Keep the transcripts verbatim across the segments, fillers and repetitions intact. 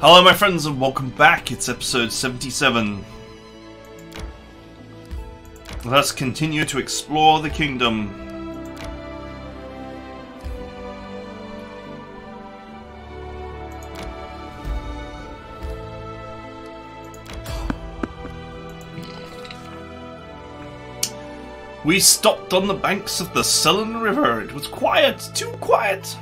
Hello my friends and welcome back, it's episode seventy-seven. Let us continue to explore the kingdom. We stopped on the banks of the Sullen River. It was quiet, too quiet.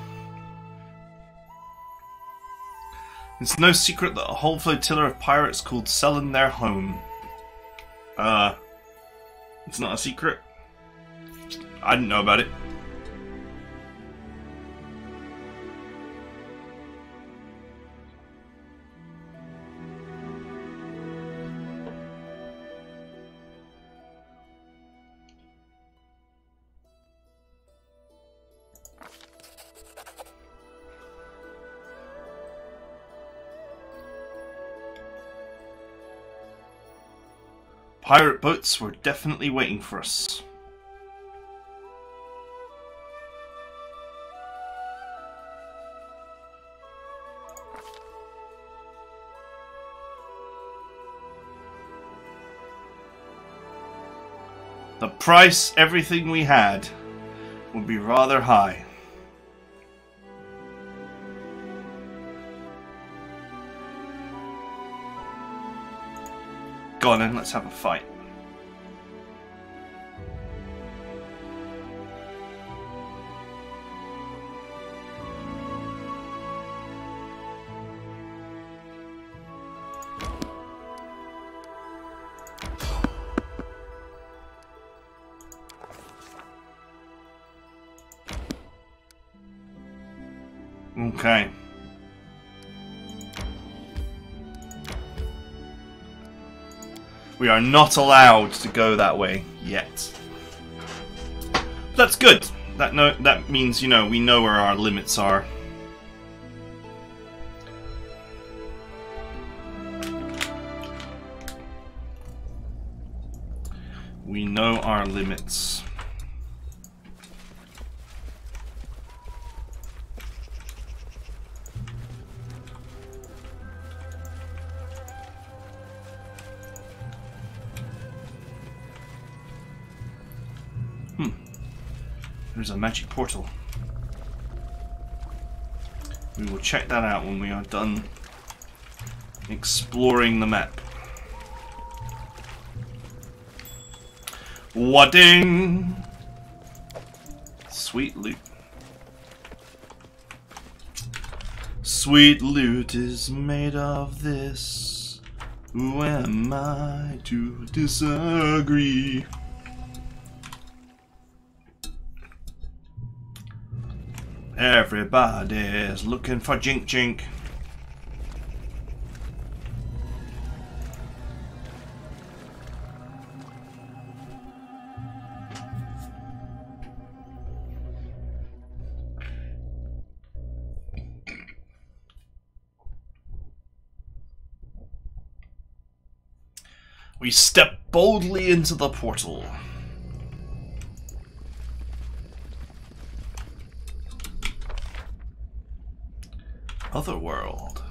It's no secret that a whole flotilla of pirates called Selen their home. Uh, it's not a secret. I didn't know about it. Pirate boats were definitely waiting for us. The price, everything we had, would be rather high. Go on then, let's have a fight. Okay. We are not allowed to go that way yet. That's good. That no, that means, you know, we know where our limits are. We know our limits. There's a magic portal. We will check that out when we are done exploring the map. Wadding! Sweet loot. Sweet loot is made of this. Who am I to disagree? Everybody's looking for Jink Jink. We step boldly into the portal. Other world.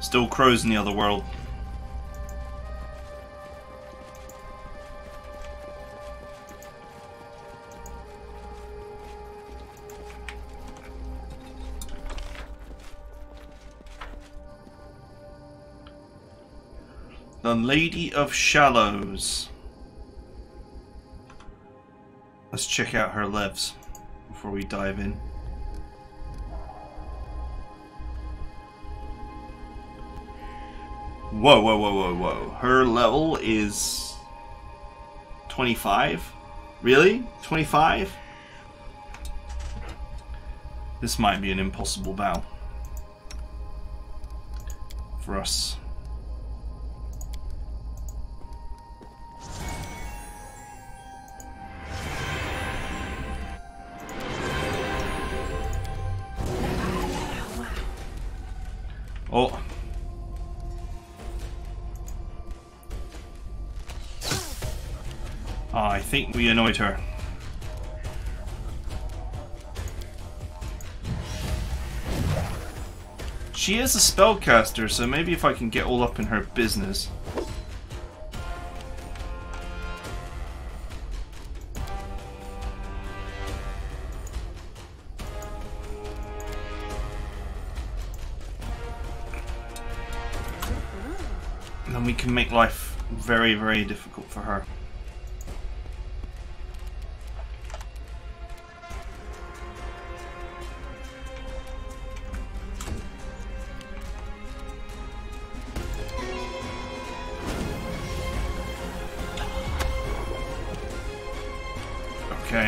Still crows in the other world. The Lady of Shallows. Let's check out her levs before we dive in. Whoa, whoa, whoa, whoa, whoa. Her level is twenty-five? Really? twenty-five? This might be an impossible bow for us. Oh. Ah, I think we annoyed her. She is a spellcaster, so maybe if I can get all up in her business. Then we can make life very, very difficult for her.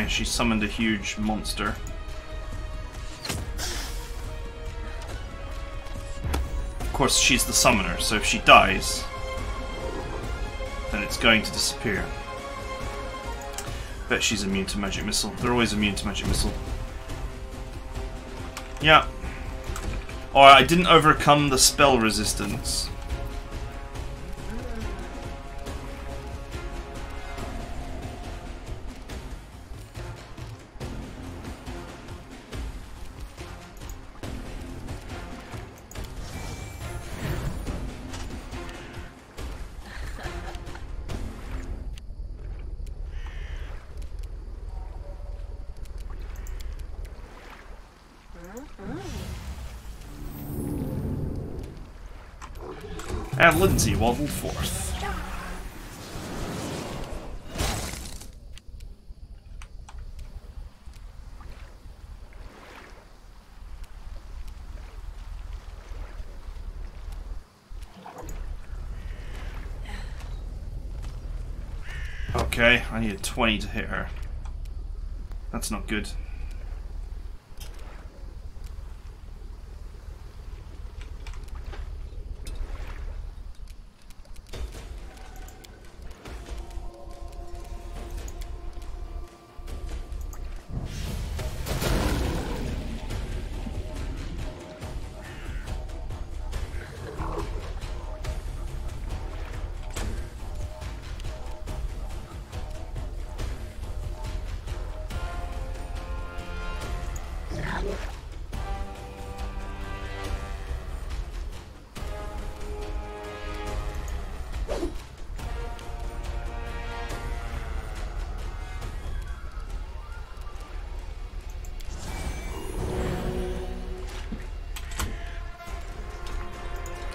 She summoned a huge monster. Of course, she's the summoner, so if she dies, then it's going to disappear. Bet she's immune to magic missile. They're always immune to magic missile. Yeah. Alright, I didn't overcome the spell resistance. And Lindsay waddled forth. Okay, I need a twenty to hit her. That's not good.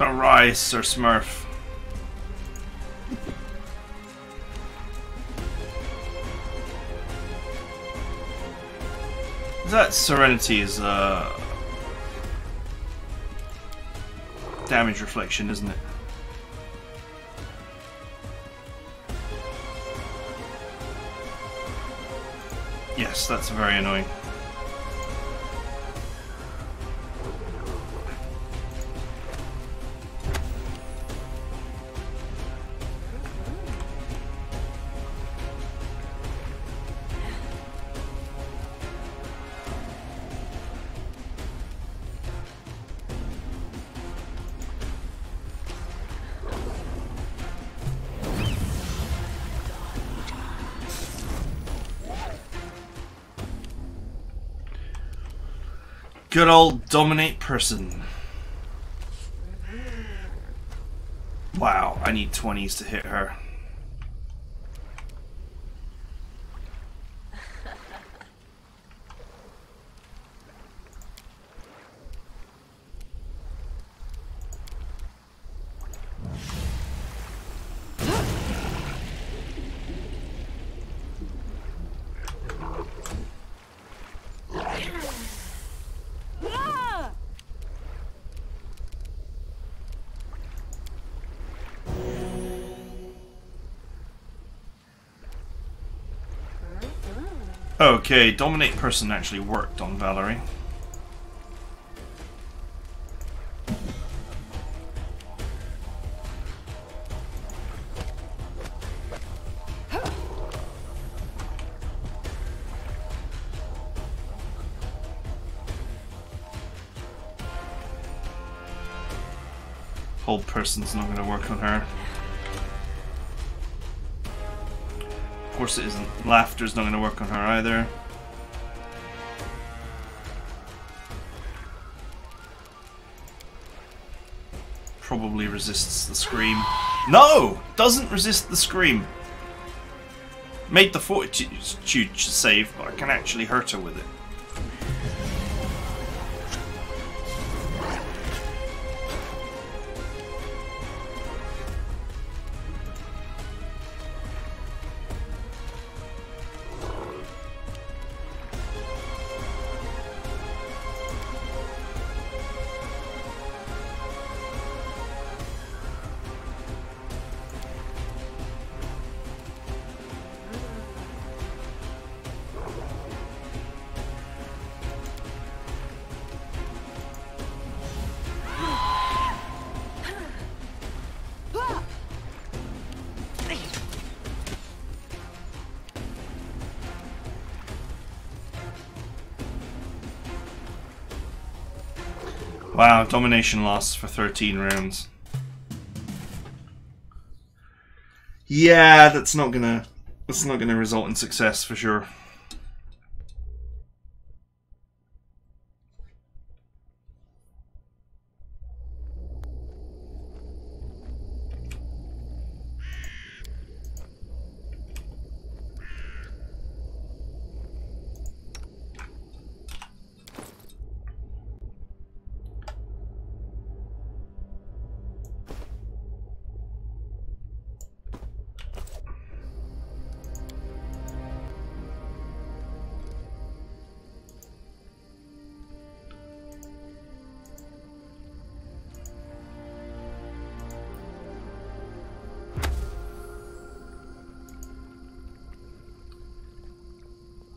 Arise, Sir Smurf. That Serenity is a uh, damage reflection, isn't it? Yes, that's very annoying. Good old dominate person. Wow, I need twenties to hit her. Okay, dominate person actually worked on Valerie. Old person's not going to work on her. Of course it isn't. Laughter's not going to work on her either. Probably resists the scream. No! Doesn't resist the scream. Made the fortitude save, but I can actually hurt her with it. Wow, domination lasts for thirteen rounds. Yeah, that's not gonna that's not gonna result in success for sure.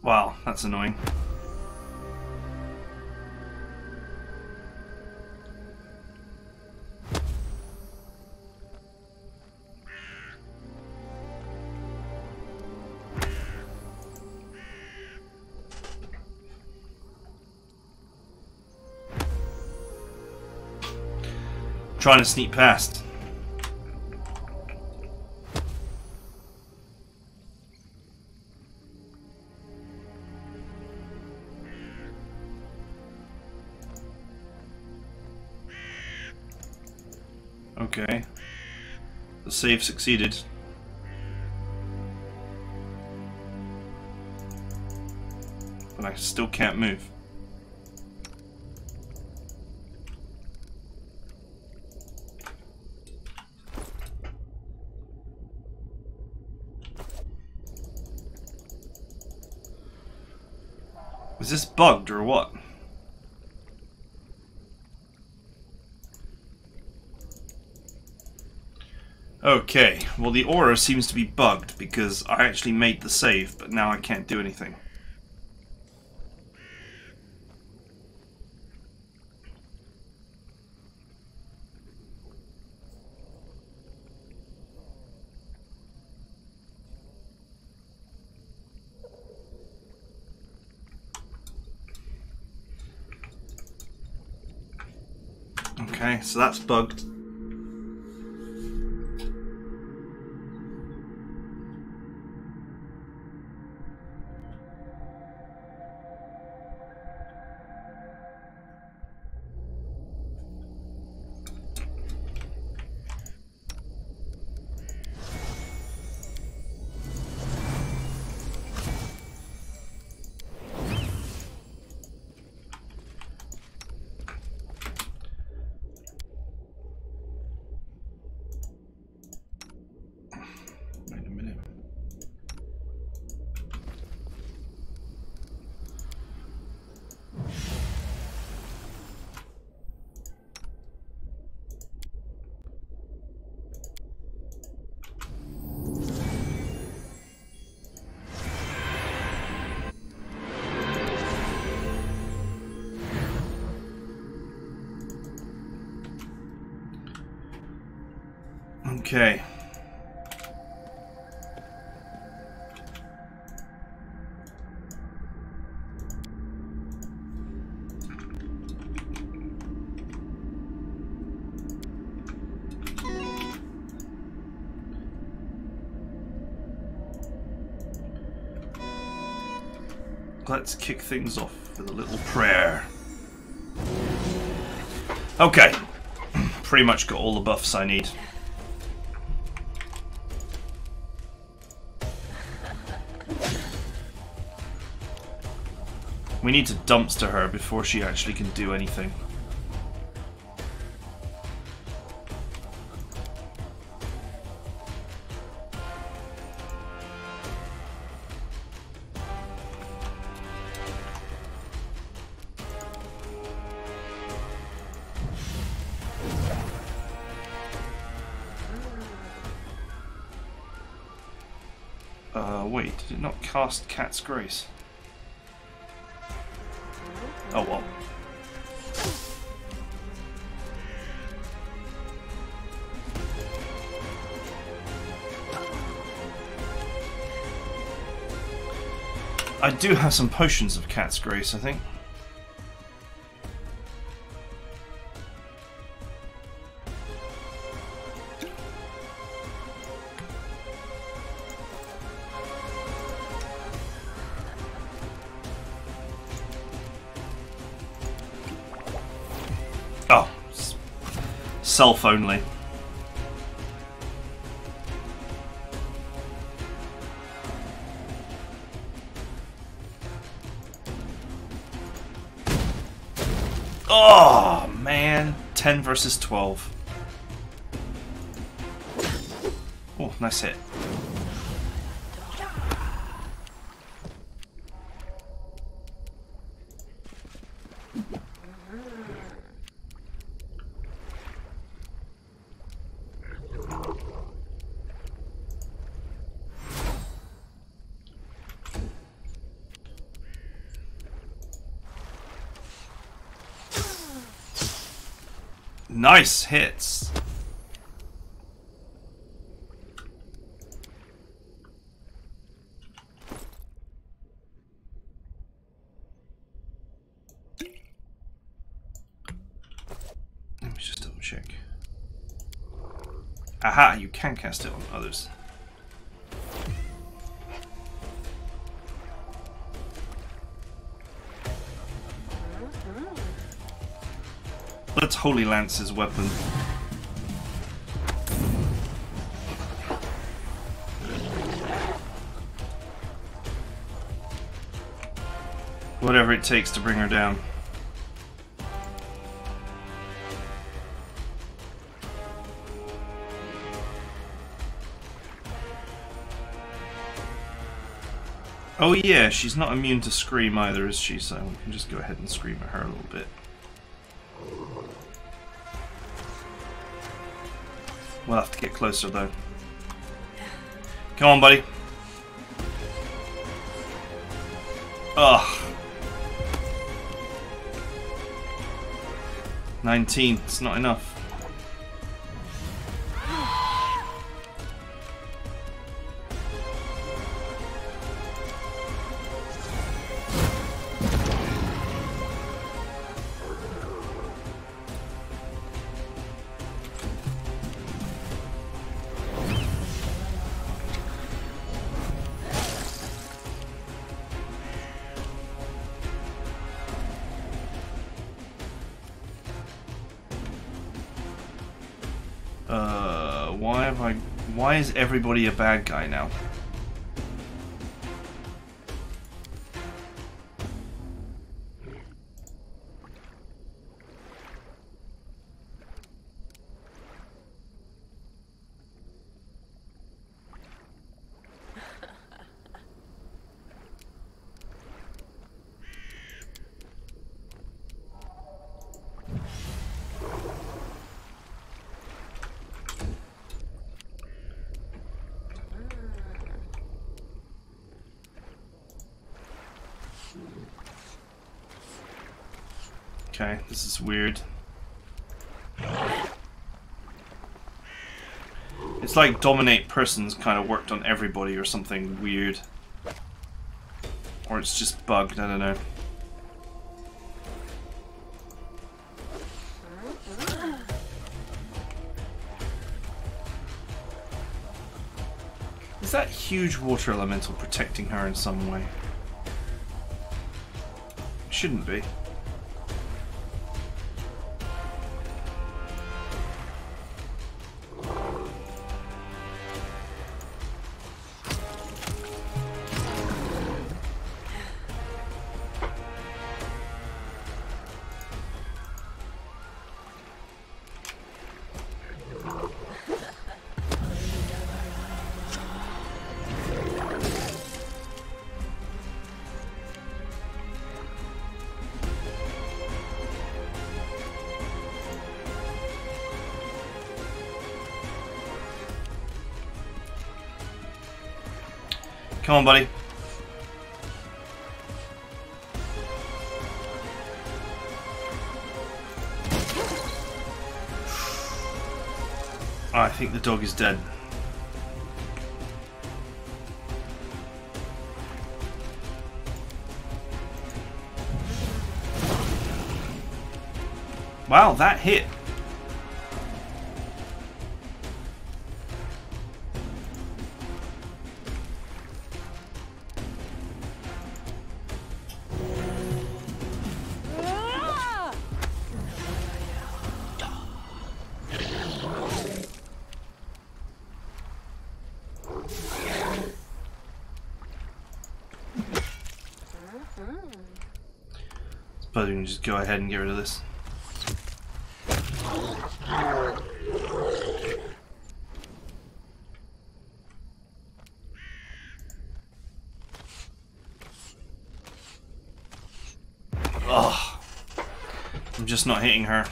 Wow, that's annoying. Trying to sneak past. Okay. The save succeeded. But I still can't move. Is this bugged or what? Okay, well the aura seems to be bugged because I actually made the save, but now I can't do anything. Okay, so that's bugged. Okay. let's kick things off with a little prayer. Okay. Pretty much got all the buffs I need. We need to dumpster her before she actually can do anything. Uh, wait, did it not cast Cat's Grace? Oh well. I do have some potions of Cat's Grace, I think. Self only. Oh man, ten versus twelve. Oh, nice hit. Nice hits. Let me just double check. Aha, you can cast it on others. That's Holy Lance's weapon. Whatever it takes to bring her down. Oh yeah, she's not immune to Scream either, is she? So we can just go ahead and scream at her a little bit. We'll have to get closer, though. Come on, buddy. Ugh. nineteen. It's not enough. Uh, why have I... Why is everybody a bad guy now? Okay, this is weird. It's like dominate persons kind of worked on everybody or something weird. Or it's just bugged, I don't know. Is that huge water elemental protecting her in some way? shouldn't be. Come on, buddy. I think the dog is dead. Wow, that hit. We can just go ahead and get rid of this. Oh, I'm just not hitting her.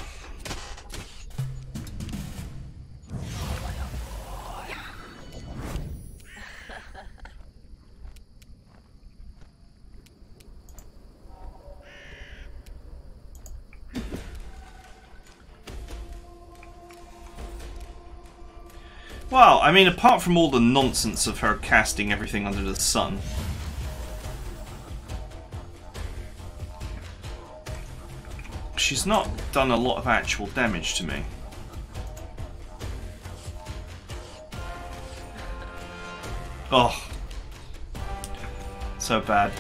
Well, I mean, apart from all the nonsense of her casting everything under the sun. She's not done a lot of actual damage to me. Oh. So bad.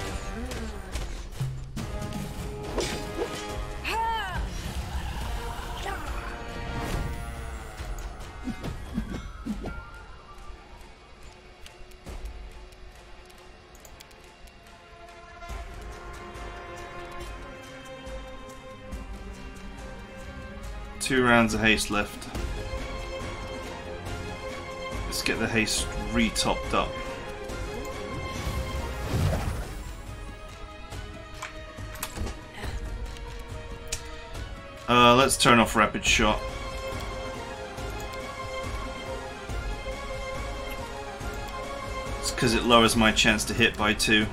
Two rounds of haste left. Let's get the haste re-topped up. Uh, let's turn off rapid shot. It's because it lowers my chance to hit by two.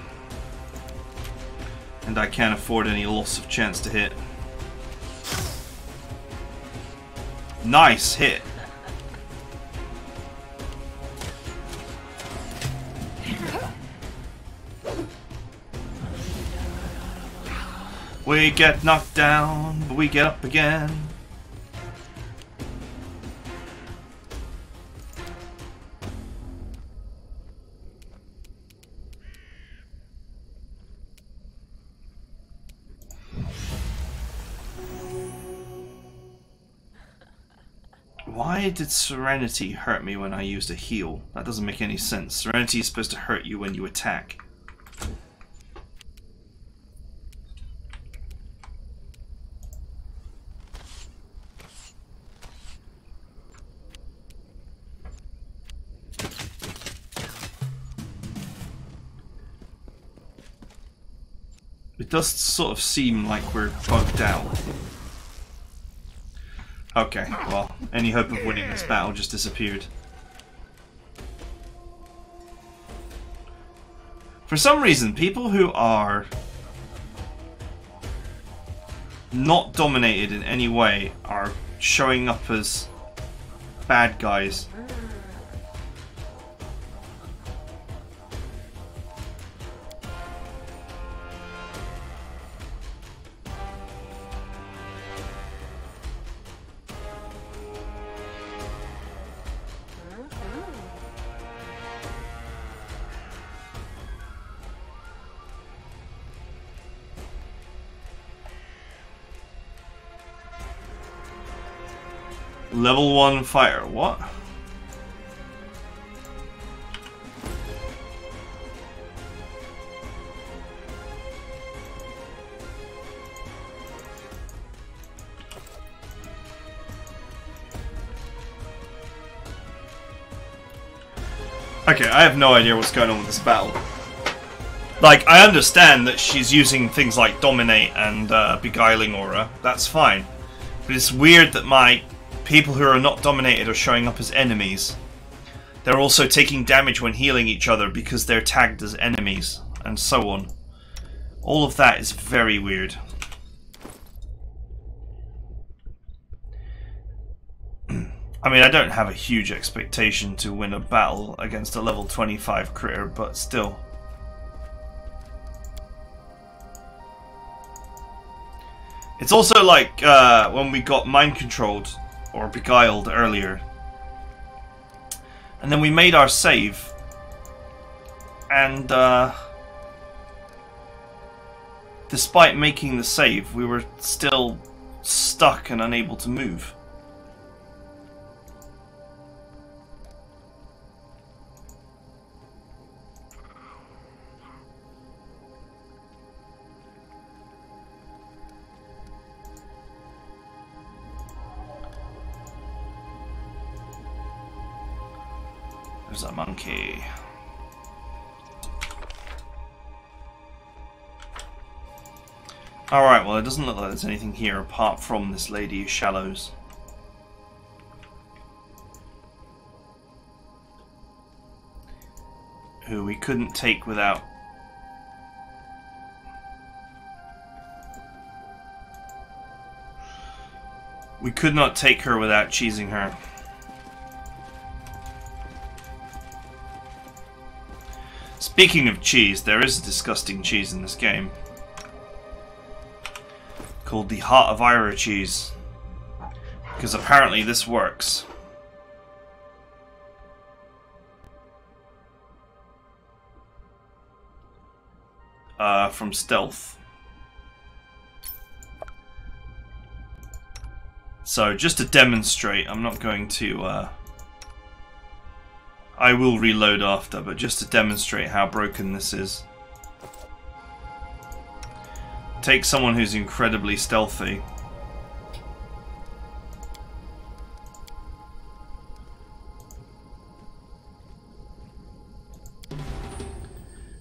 And I can't afford any loss of chance to hit. Nice hit. We get knocked down, but we get up again. Why did Serenity hurt me when I used a heal? That doesn't make any sense. Serenity is supposed to hurt you when you attack. It does sort of seem like we're bugged out. Okay, well, any hope of winning this battle just disappeared. For some reason, people who are not dominated in any way are showing up as bad guys. Level one fire. What? Okay, I have no idea what's going on with this battle. Like, I understand that she's using things like Dominate and uh, Beguiling Aura. That's fine. But it's weird that my people who are not dominated are showing up as enemies. They're also taking damage when healing each other because they're tagged as enemies, and so on. All of that is very weird. I mean, I don't have a huge expectation to win a battle against a level twenty-five critter, but still. It's also like uh, when we got mind controlled or beguiled earlier, and then we made our save, and uh, despite making the save, we were still stuck and unable to move. There's a monkey. Alright, well, it doesn't look like there's anything here apart from this Lady of Shallows. Who we couldn't take without. We could not take her without cheesing her. Speaking of cheese, there is a disgusting cheese in this game called the Heart of Ira cheese, because apparently this works. Uh, from stealth. So, just to demonstrate, I'm not going to... Uh, I will reload after, but just to demonstrate how broken this is. Take someone who's incredibly stealthy.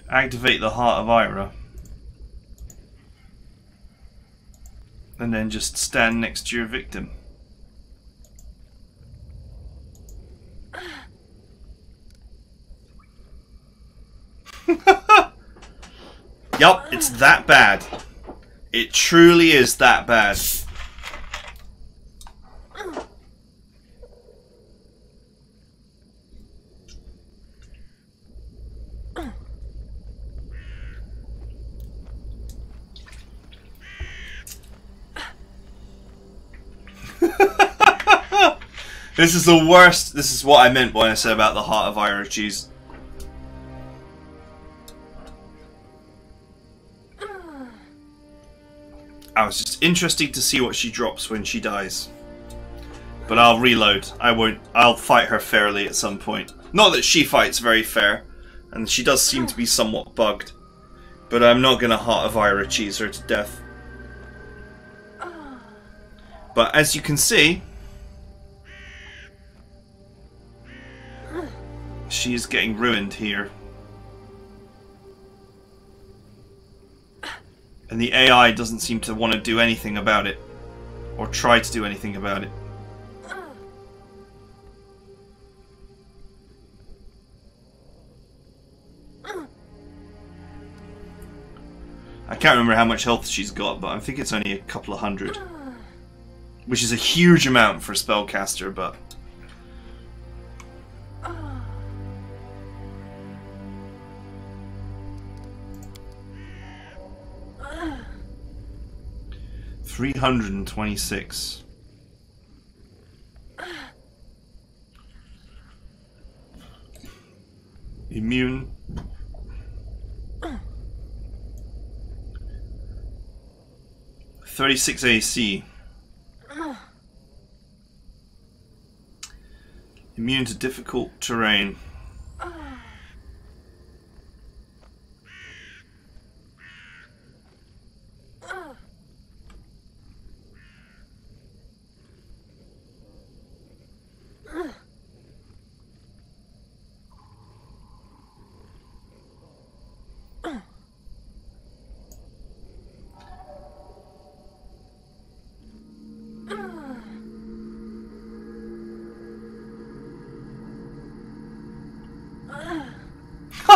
Activate the Heart of Ira. And then just stand next to your victim. Yup, it's that bad. It truly is that bad. This is the worst. This is what I meant when I said about the Heart of Ira cheese. I was just interested to see what she drops when she dies. But I'll reload. I won't. I'll fight her fairly at some point. Not that she fights very fair, and she does seem to be somewhat bugged. But I'm not gonna Heart of Ira cheese her to death. But as you can see, she is getting ruined here. And the A I doesn't seem to want to do anything about it. Or try to do anything about it. I can't remember how much health she's got, but I think it's only a couple of hundred. Which is a huge amount for a spellcaster, but... three hundred twenty-six. Immune. thirty-six A C. Immune to difficult terrain.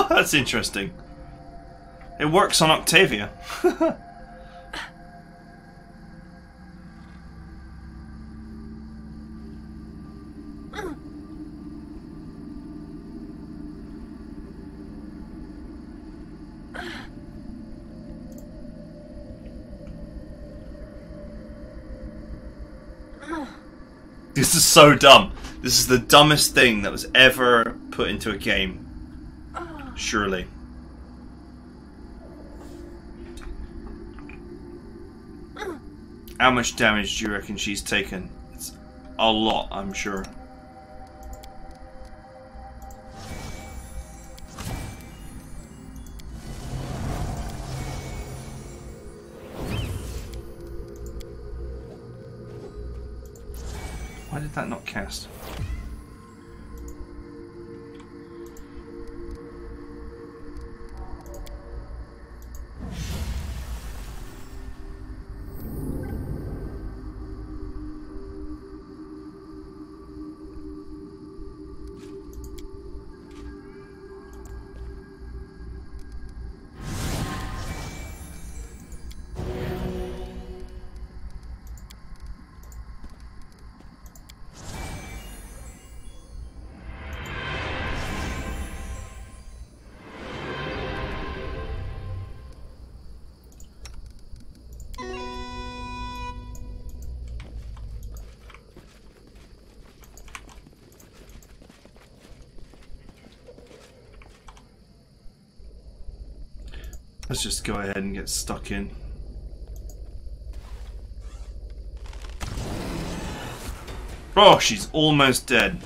That's interesting. It works on Octavia. This is so dumb. This is the dumbest thing that was ever put into a game. Surely. How much damage do you reckon she's taken? It's a lot, I'm sure. Why did that not cast? Let's just go ahead and get stuck in. Oh, she's almost dead.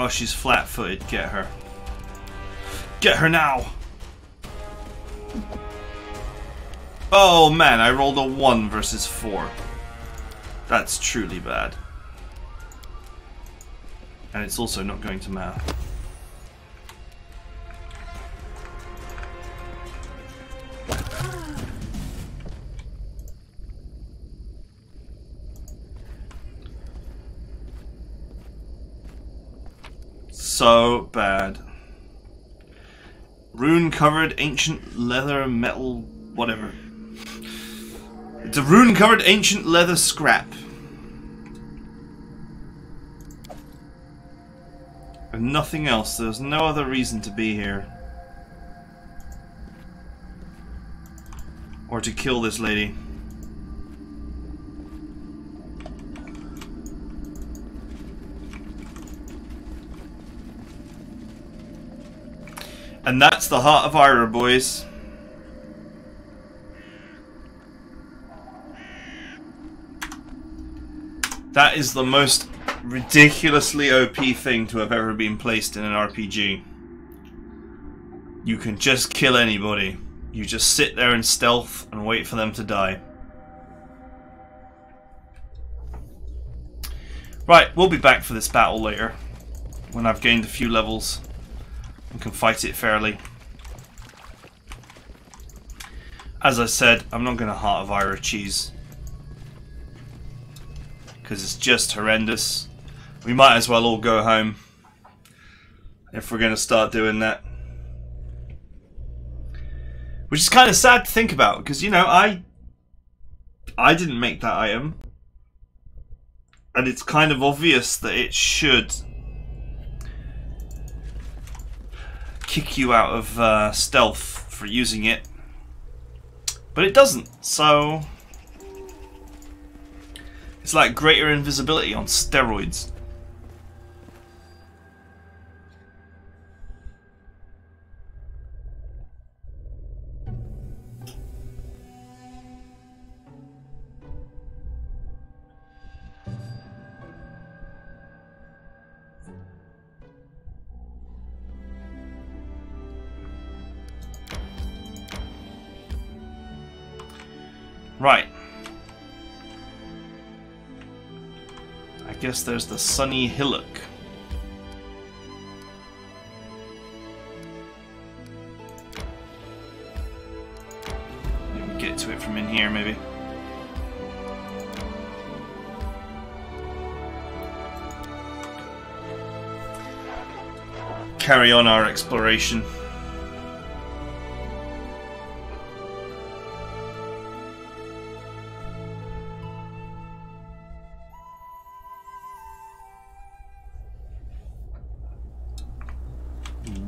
Oh, she's flat-footed. Get her. Get her now! Oh man, I rolled a one versus four. That's truly bad. And it's also not going to matter. So bad. Rune covered ancient leather metal whatever. It's a rune covered ancient leather scrap. And nothing else. There's no other reason to be here. Or to kill this lady. And that's the Heart of Ira, boys. That is the most ridiculously O P thing to have ever been placed in an R P G. You can just kill anybody. You just sit there in stealth and wait for them to die. Right, we'll be back for this battle later, when I've gained a few levels and can fight it fairly. As I said, I'm not going to Heart of Ira cheese, because it's just horrendous. We might as well all go home if we're going to start doing that. Which is kind of sad to think about, because, you know, I I didn't make that item. And it's kind of obvious that it should kick you out of uh, stealth for using it, but it doesn't, so It's like greater invisibility on steroids. Right. I guess there's the sunny hillock. Maybe get to it from in here, maybe. Carry on our exploration.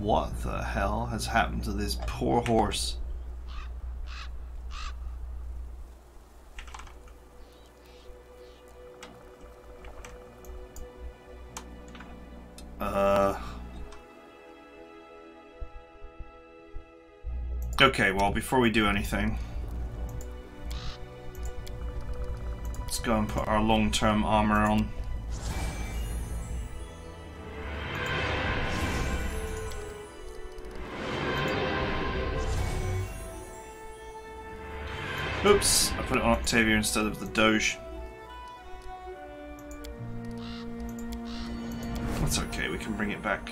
What the hell has happened to this poor horse? Uh. Okay, well, before we do anything, let's go and put our long-term armor on. Oops, I put it on Octavia instead of the Doge. That's okay, we can bring it back.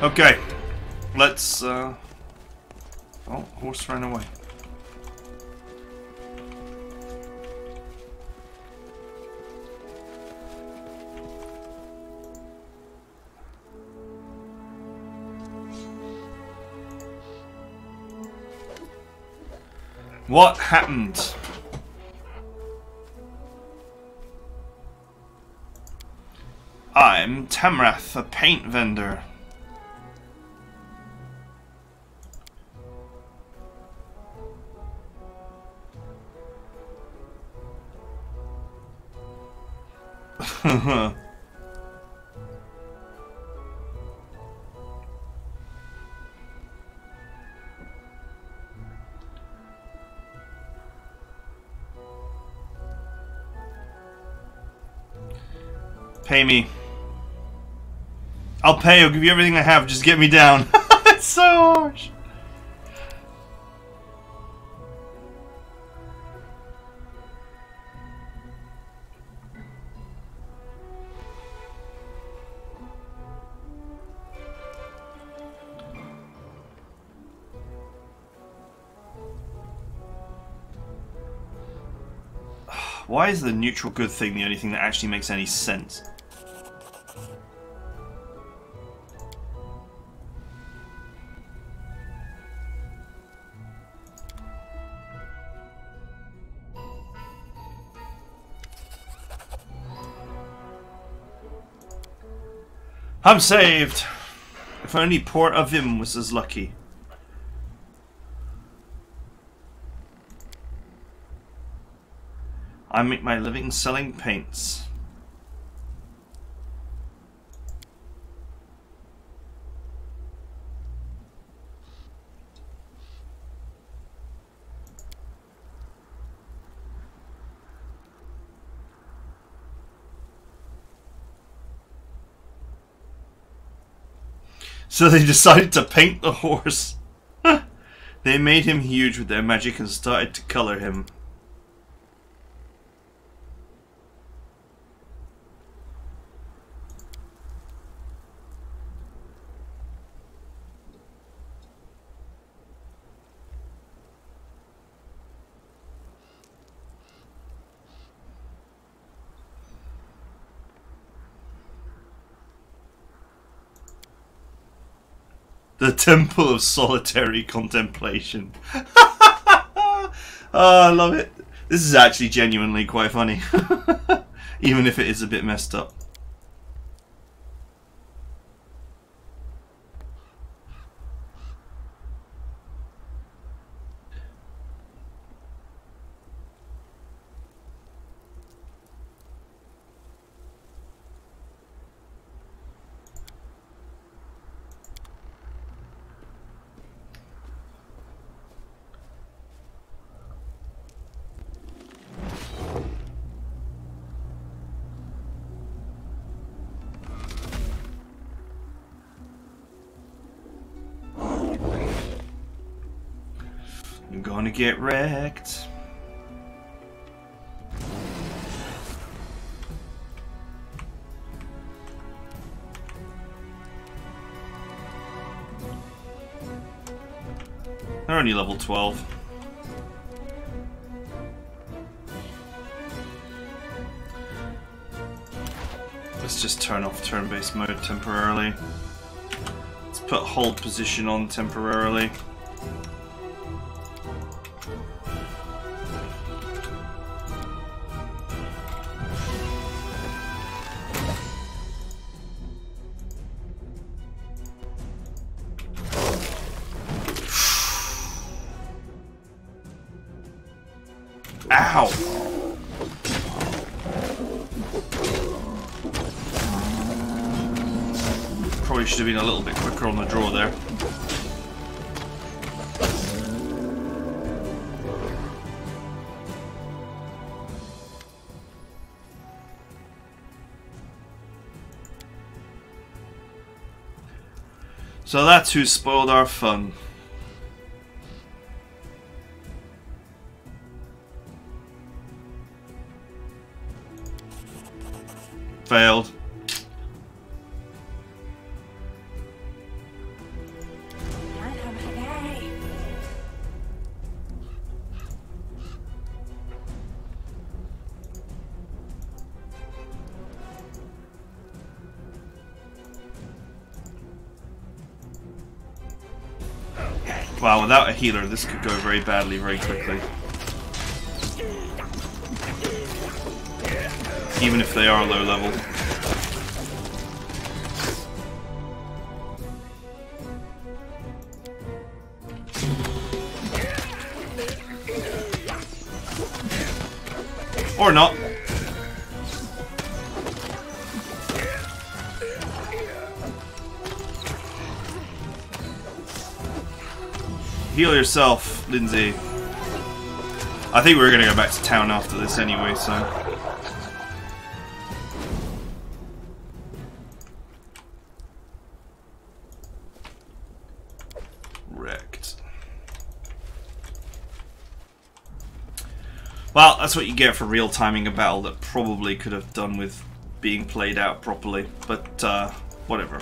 Okay, let's... Uh... Oh, horse ran away. What happened? I'm Tamrath, a paint vendor. Pay me. I'll pay. I'll give you everything I have. Just get me down. It's so harsh. Why is the neutral good thing the only thing that actually makes any sense? I'm saved! If only Port Avim was as lucky. I make my living selling paints. So they decided to paint the horse. They made him huge with their magic and started to color him. The Temple of Solitary Contemplation. Oh, I love it. This is actually genuinely quite funny. Even if it is a bit messed up. I'm gonna get wrecked. They're only level twelve. Let's just turn off turn-based mode temporarily. Let's put hold position on temporarily. Should have been a little bit quicker on the draw there. So that's who spoiled our fun. Failed. Wow, without a healer, this could go very badly very quickly. Even if they are low level. Or not. Heal yourself, Lindsay. I think we're gonna go back to town after this anyway, so. Wrecked. Well, that's what you get for real timing a battle that probably could have done with being played out properly, but uh, whatever.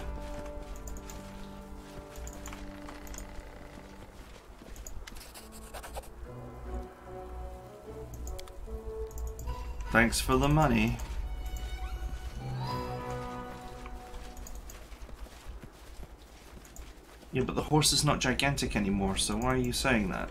Thanks for the money. Yeah, but the horse is not gigantic anymore, so why are you saying that?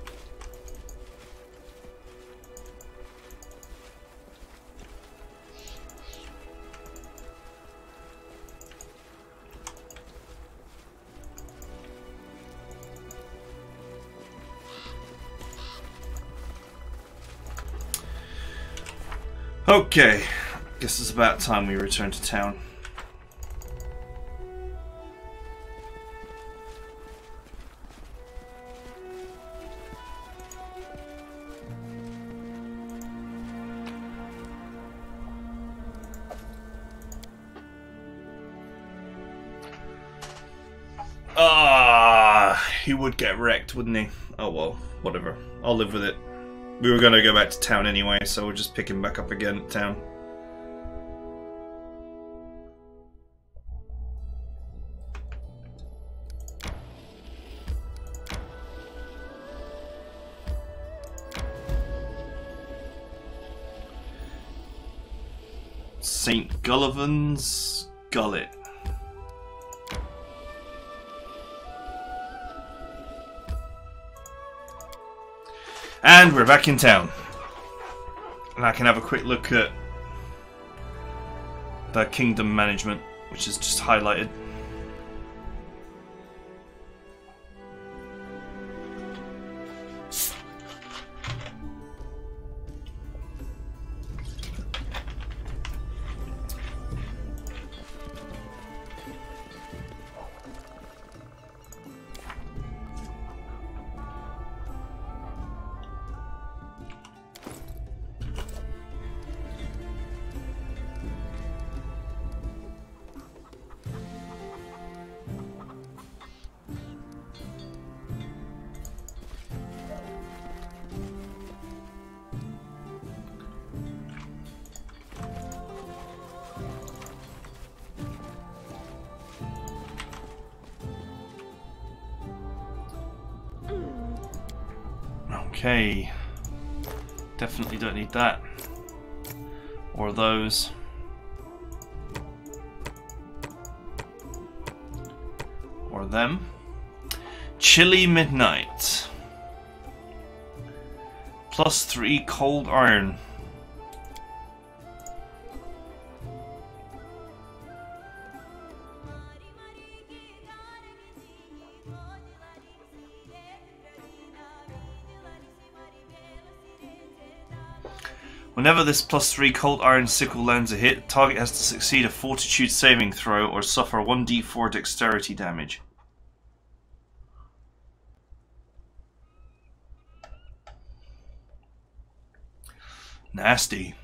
Okay, guess it's about time we return to town. Ah, he would get wrecked, wouldn't he? Oh well, whatever. I'll live with it. We were going to go back to town anyway, so we'll just pick him back up again at town. Saint Gullivan's Gullet. And we're back in town. And I can have a quick look at the kingdom management, which is just highlighted. Okay. Definitely don't need that. Or those. Or them. Chilly Midnight. Plus three cold iron. Whenever this plus three cold iron sickle lands a hit, the target has to succeed a fortitude saving throw or suffer one d four dexterity damage. Nasty.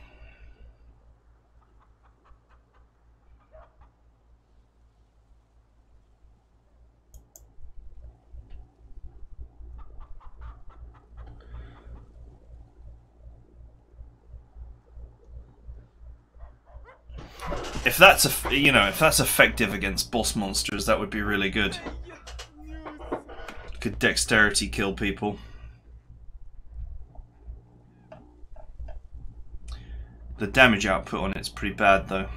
If that's a, you know, if that's effective against boss monsters, that would be really good. Could dexterity kill people? The damage output on it's pretty bad though.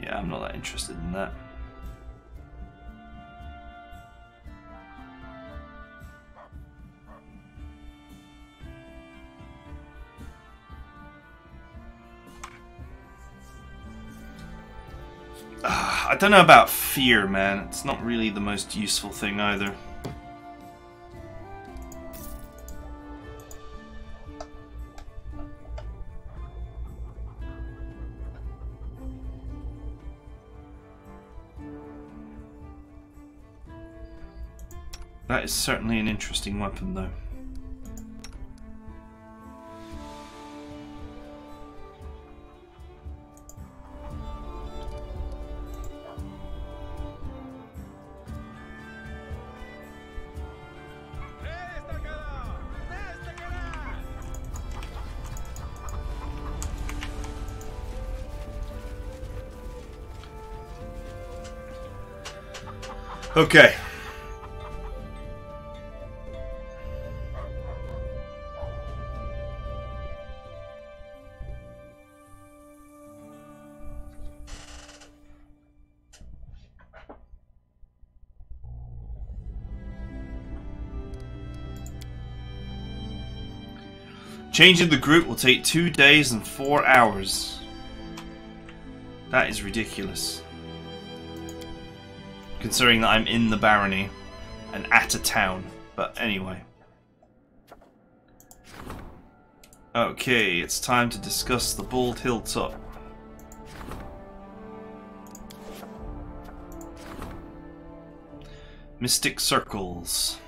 Yeah, I'm not that interested in that. I don't know about fear, man. It's not really the most useful thing either. That is certainly an interesting weapon, though. Okay. Changing the group will take two days and four hours. That is ridiculous. Considering that I'm in the barony and at a town, but anyway. Okay, it's time to discuss the Bald Hill Top. Mystic Circles.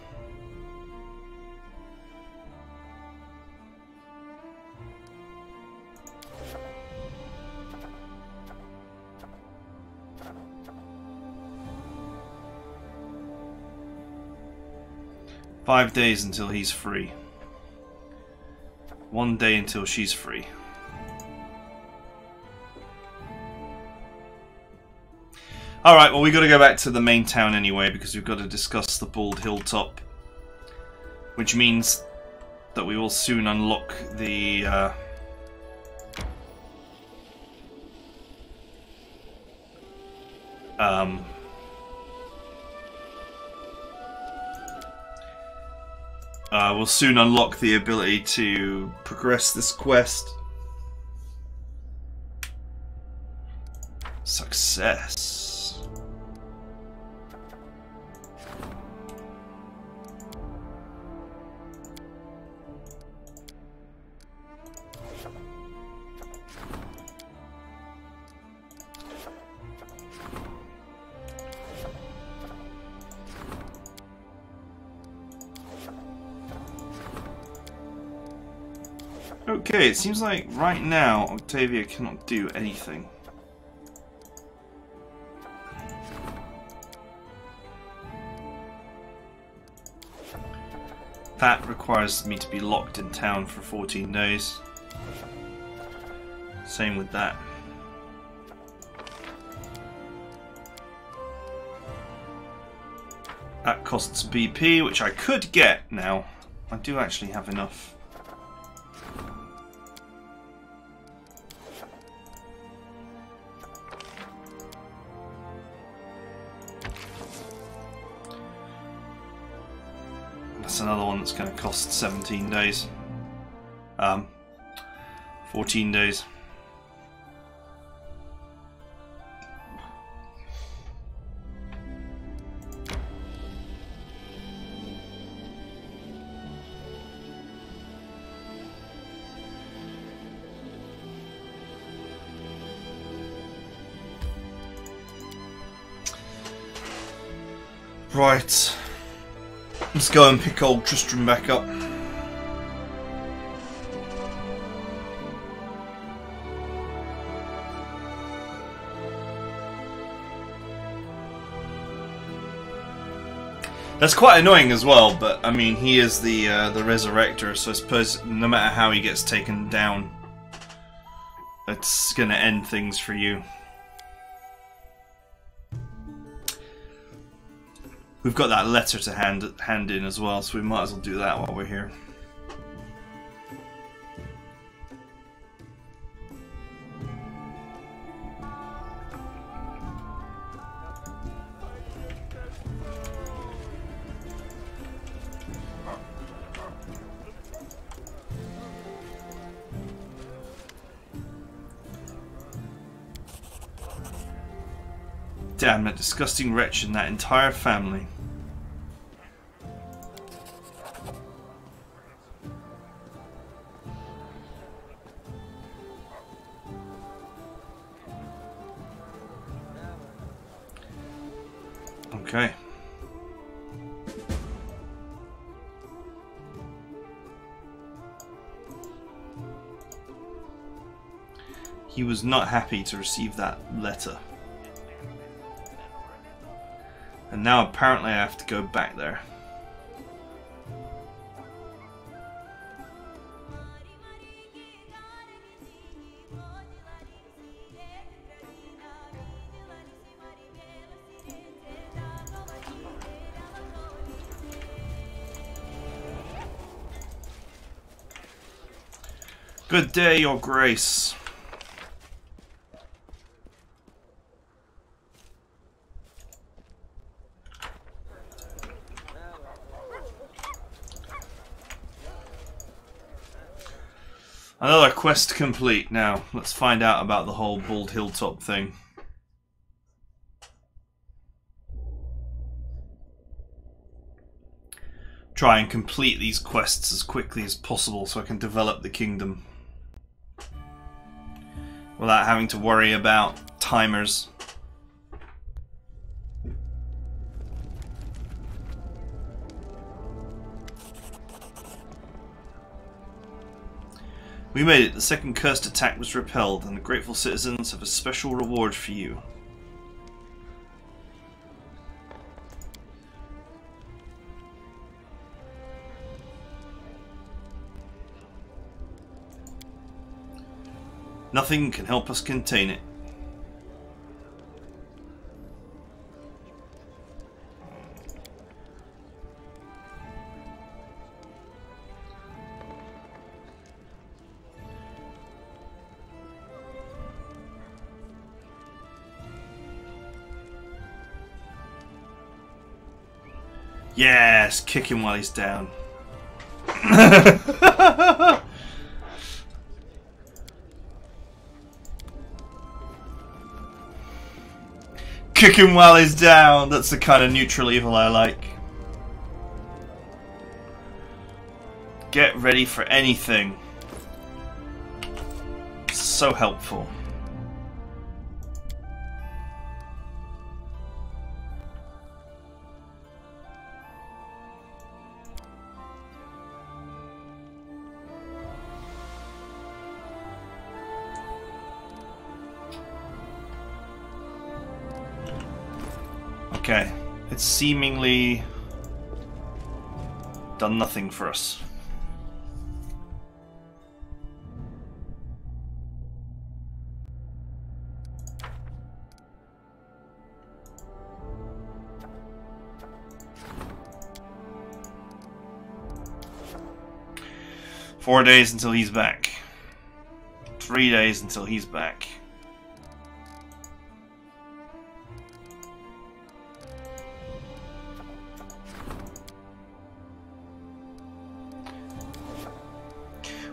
Five days until he's free. One day until she's free. Alright, well, we've got to go back to the main town anyway, because we've got to discuss the Bald Hill Top. Which means that we will soon unlock the... Uh, um... Uh, we'll soon unlock the ability to progress this quest. Success. Okay, it seems like right now Octavia cannot do anything. That requires me to be locked in town for fourteen days. Same with that. That costs B P, which I could get now. I do actually have enough. That's another one that's going to cost seventeen days. Um, fourteen days. Right, let's go and pick old Tristram back up. That's quite annoying as well, but I mean, he is the uh, the resurrector, so I suppose no matter how he gets taken down, it's gonna end things for you. We've got that letter to hand hand in as well, so we might as well do that while we're here. Damn that disgusting wretch and that entire family. Okay. He was not happy to receive that letter. And now apparently I have to go back there. Good day, Your Grace. Another quest complete. Now, let's find out about the whole Bald Hill Top thing. Try and complete these quests as quickly as possible so I can develop the kingdom. Without having to worry about timers. We made it. The second cursed attack was repelled, and the grateful citizens have a special reward for you. Nothing can help us contain it. Yes, kick him while he's down. Kick him while he's down. That's the kind of neutral evil I like. Get ready for anything. So helpful. Okay, it's seemingly done nothing for us. Four days until he's back. Three days until he's back.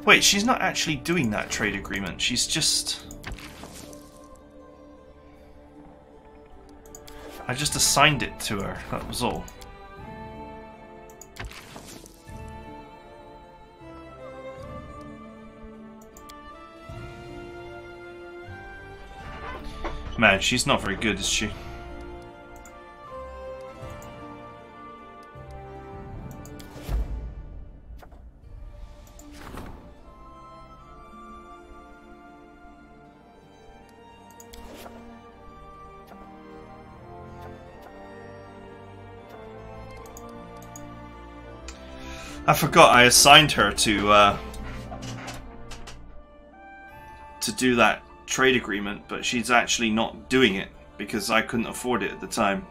Wait, she's not actually doing that trade agreement. She's just... I just assigned it to her, that was all. Man, she's not very good, is she? I forgot I assigned her to uh, to do that trade agreement, but she's actually not doing it because I couldn't afford it at the time.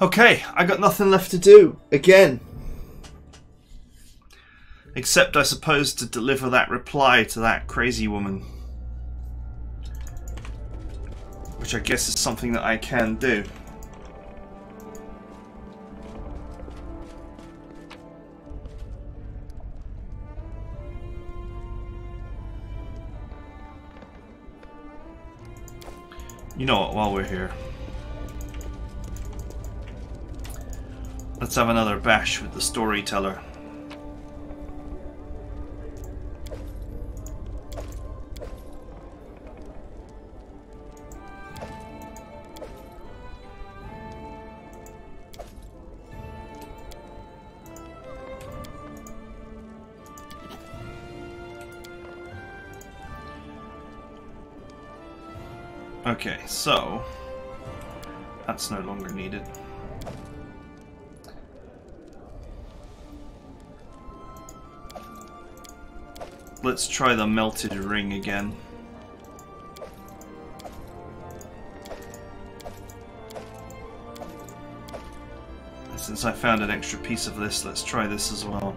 Okay, I got nothing left to do again. Except, I suppose, to deliver that reply to that crazy woman. Which I guess is something that I can do. You know what, while we're here, let's have another bash with the storyteller. Okay, so that's no longer needed. Let's try the melted ring again. And since I found an extra piece of this, let's try this as well.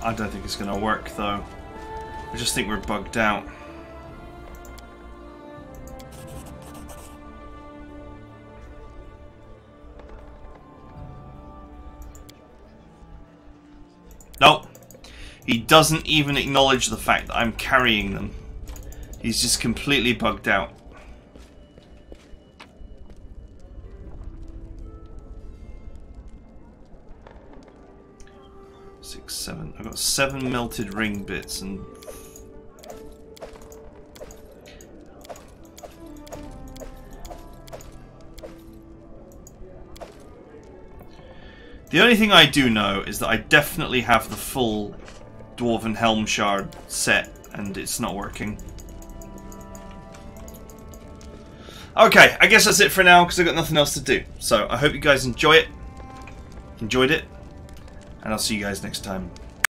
I don't think it's going to work, though. I just think we're bugged out. Nope. He doesn't even acknowledge the fact that I'm carrying them. He's just completely bugged out. Seven. I've got seven melted ring bits and the only thing I do know is that I definitely have the full Dwarven Helm Shard set and it's not working. Okay, I guess that's it for now because I've got nothing else to do. So I hope you guys enjoy it. Enjoyed it. And I'll see you guys next time.